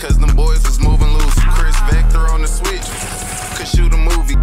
cause them boys was moving loose. Chris Vector on the switch, could shoot a movie.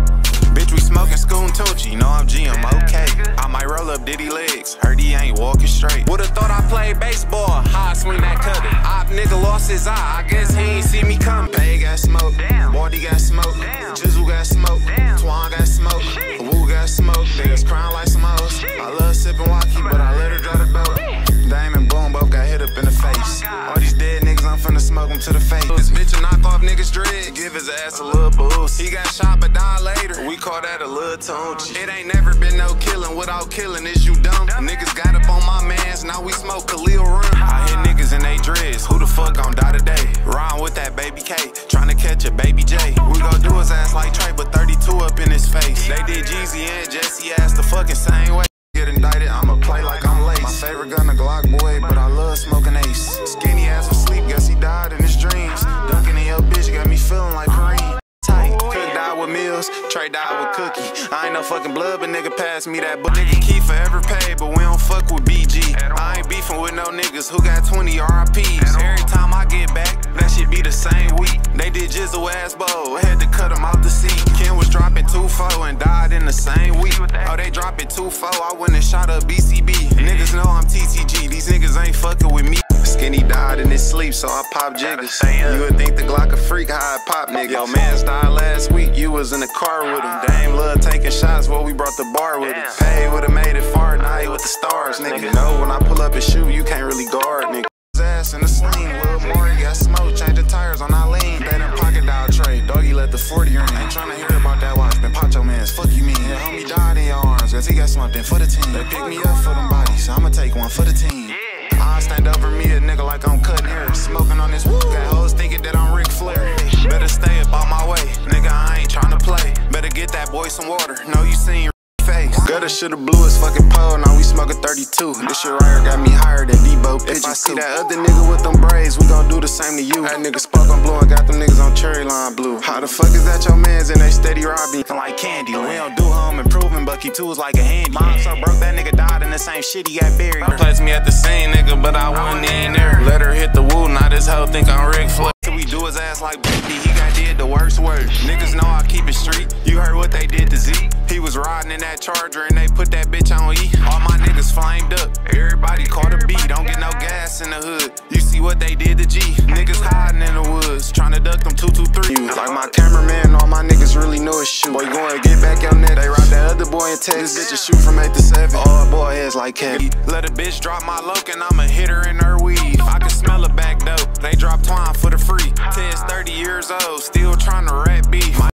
Bitch, we smoking Schoon Tunchi, know I'm G, I'm okay. I might roll up Diddy legs, heard he ain't walking straight. Would've thought I played baseball, how I swing that cutter. Op nigga lost his eye, I guess he ain't see me coming. Pay got smoked, Wardy got smoked, Jizzle got smoked, Twan got smoked, Woo got smoked. Niggas crying like some hoes. I love sipping walkie, but I let her draw the boat. Diamond Boom both got hit up in the face. All these dead niggas, I'm finna smoke them to the face. This bitch a knock off niggas dread, give his ass a little boost. He got shot but died later, we call that a little tunchi. It ain't never been no killing without killing, is you dumb? Niggas got up on my mans, now we smoke Khalil Rum. I hit niggas in they dreads, who the fuck gon' die today? Riding with that baby K, tryna catch a baby J. We gon' do his ass like Trey, but 32 up in his face. They did Jeezy and Jesse ass the fucking same way. Get indicted, I'ma play like I'm late. My favorite gun a Glock boy, but I love smoking Ace. Skinny ass was sleep, guess he died in his dreams. Dunking in your bitch got me feeling like Kareem. Tight, Cook died with Mills, Trey died with Cookie. I ain't no fucking blood, but nigga pass me that. But nigga keep forever paid, but we don't fuck with BG. I ain't beefing with no niggas who got 20 RIPs. Every time I get back, that shit be the same week. They did Jizzle ass bowl, had to cut him off the seat. Ken was dropping 2-4 and died in the same week. Oh, they dropping 2-4, I went and shot up BCB. Niggas know I'm TTG, these niggas ain't fucking with me. Skinny died in his sleep, so I pop jiggers. You would think the Glock a freak, how I pop niggas. Yo, man's died last week, you was in the car with him. Dame love taking shots, well, we brought the bar with him. Pay would've made it far, now he with the stars, nigga. No, when I pull up and shoot, you can't really guard, nigga. Ass in the sling, Lil Maury got smoke, change the tires on I lean. They done pocket dial Trey, doggy let the 40 ring. Ain't tryna hear about that watch, been Pacho man's, fuck you mean. Your homie died in your arms, cause he got slumped in for the team. They pick me up for them bodies, I'ma take one for the team. I stand up for me a nigga like I'm cutting hair. Smoking on this woo, got hoes thinking that I'm Ric Flair. Better stay up on my way, nigga I ain't tryna play. Better get that boy some water, know you seen face. Gutter shoulda blew his fucking pole, now we smokin' 32. This shit right here got me higher than Debo Pigeon. If I see that other nigga with them braids, we gon' do the same to you. That nigga spoke on blue, I got them niggas on cherry line blue. How the fuck is that your mans and they steady robbing? Like candy, we don't do home improvement, but keep tools like a handy. Mom so broke that nigga died in the same shit he got buried. Placed me at the same nigga, but I wasn't in there. Let her hit the woo, now this hoe think I'm Ric Flair. We do his ass like baby, he got did the worst word. Niggas know I keep it street, you heard what they did to Z. He was riding in that Charger and they put that bitch on E. All my niggas flamed up, everybody caught a beat. Don't get no gas in the hood, you see what they did to G. Niggas hiding in the woods, trying to duck them 223. Like my cameraman, all my niggas really know it's shoot. Boy, you gonna get back out net, they ride that other boy in Texas. This bitch is shoot from 8 to 7, oh boy, heads like Kevin. Let a bitch drop my look and I'ma hit her in her weave. I can smell a back though, they drop twine for the free. Ted's 30 years old, still trying to